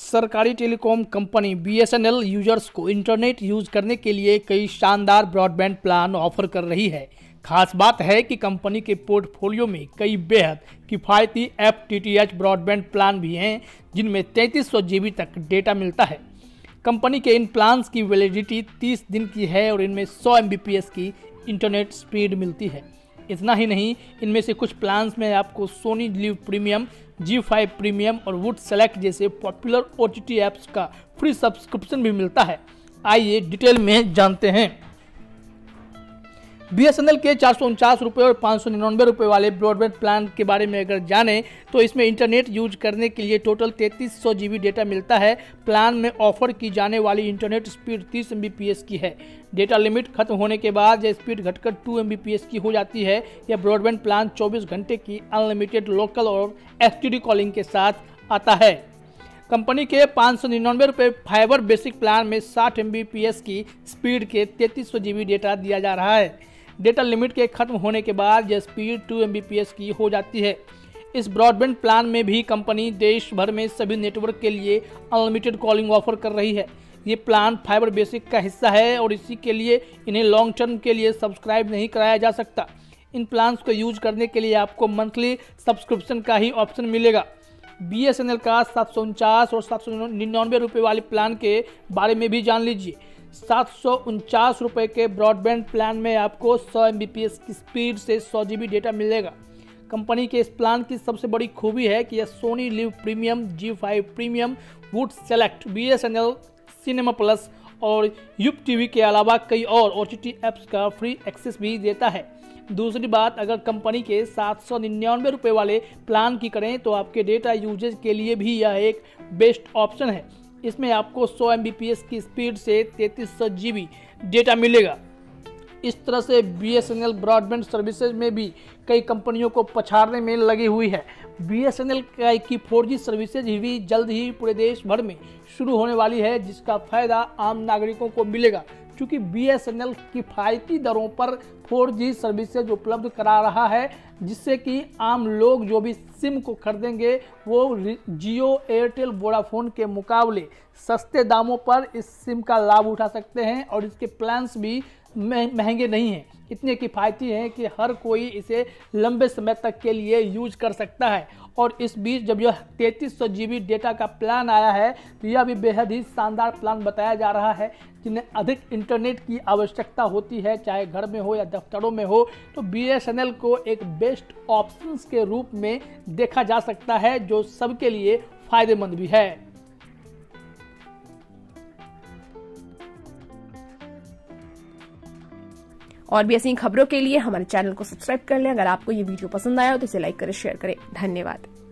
सरकारी telecom company BSNL users को internet use करने के लिए कई शानदार ब्रॉडबैंड प्लान ऑफर कर रही है। खास बात है कि कंपनी के पोर्टफोलियो में कई बेहद किफ़ायती FTTH ब्रॉडबैंड प्लान भी हैं, जिनमें 3300 GB तक डेटा मिलता है। कंपनी के इन प्लान्स की वैलिडिटी 30 दिन की है और इनमें 100 Mbps की इंटरनेट स्पीड मिलती है। इतना ही नहीं, इनमें से कुछ प्लान्स में आपको Sony live premium, G5 premium और वुड सेलेक्ट जैसे पॉपुलर OTT ऐप्स का फ्री सब्सक्रिप्शन भी मिलता है। आइए डिटेल में जानते हैं। BSNL के 449 रुपये और 599 रुपये वाले ब्रॉडबैंड प्लान के बारे में अगर जानें तो इसमें इंटरनेट यूज करने के लिए टोटल 3300 GB डेटा मिलता है। प्लान में ऑफर की जाने वाली इंटरनेट स्पीड 30 Mbps की है। डेटा लिमिट खत्म होने के बाद यह स्पीड घटकर 2 Mbps की हो जाती है। यह ब्रॉडबैंड प्लान 24 घंटे की अनलिमिटेड लोकल और STD कॉलिंग के साथ आता है। कंपनी के 599 रुपये फाइबर बेसिक प्लान में 60 Mbps की स्पीड के 3300 GB डेटा दिया जा रहा है। डेटा लिमिट के खत्म होने के बाद यह स्पीड 2 Mbps की हो जाती है। इस ब्रॉडबैंड प्लान में भी कंपनी देश भर में सभी नेटवर्क के लिए अनलिमिटेड कॉलिंग ऑफर कर रही है। ये प्लान फाइबर बेसिक का हिस्सा है और इसी के लिए इन्हें लॉन्ग टर्म के लिए सब्सक्राइब नहीं कराया जा सकता। इन प्लान्स को यूज करने के लिए आपको मंथली सब्सक्रिप्शन का ही ऑप्शन मिलेगा। BSNL का 749 और 799 रुपये वाले प्लान के बारे में भी जान लीजिए। 749 रुपये के ब्रॉडबैंड प्लान में आपको 100 Mbps की स्पीड से 100 GB डेटा मिलेगा। कंपनी के इस प्लान की सबसे बड़ी खूबी है कि यह Sony live premium, G5 premium, Voot select, BSNL cinema plus और यूप TV के अलावा कई और OTT ऐप्स का फ्री एक्सेस भी देता है। दूसरी बात, अगर कंपनी के 799 रुपये वाले प्लान की करें तो आपके डेटा यूजेज के लिए भी यह एक बेस्ट ऑप्शन है। इसमें आपको 100 Mbps की स्पीड से 3300 GB डेटा मिलेगा। इस तरह से BSNL ब्रॉडबैंड सर्विसेज में भी कई कंपनियों को पछाड़ने में लगी हुई है। BSNL की 4G सर्विसेज भी जल्द ही पूरे देश भर में शुरू होने वाली है, जिसका फायदा आम नागरिकों को मिलेगा, क्योंकि BSNL किफ़ायती दरों पर 4G सर्विसेज उपलब्ध करा रहा है, जिससे कि आम लोग जो भी सिम को खरीदेंगे वो जियो, एयरटेल, वोडाफोन के मुकाबले सस्ते दामों पर इस सिम का लाभ उठा सकते हैं और इसके प्लान्स भी महंगे नहीं हैं, इतने किफ़ायती हैं कि हर कोई इसे लंबे समय तक के लिए यूज कर सकता है। और इस बीच जब यह 3300 GB डेटा का प्लान आया है तो यह भी बेहद ही शानदार प्लान बताया जा रहा है। जिन्हें अधिक इंटरनेट की आवश्यकता होती है, चाहे घर में हो या दफ्तरों में हो, तो BSNL को एक बेस्ट ऑप्शंस के रूप में देखा जा सकता है, जो सबके लिए फायदेमंद भी है। और भी ऐसी खबरों के लिए हमारे चैनल को सब्सक्राइब कर लें। अगर आपको ये वीडियो पसंद आया हो तो इसे लाइक करें, शेयर करें। धन्यवाद।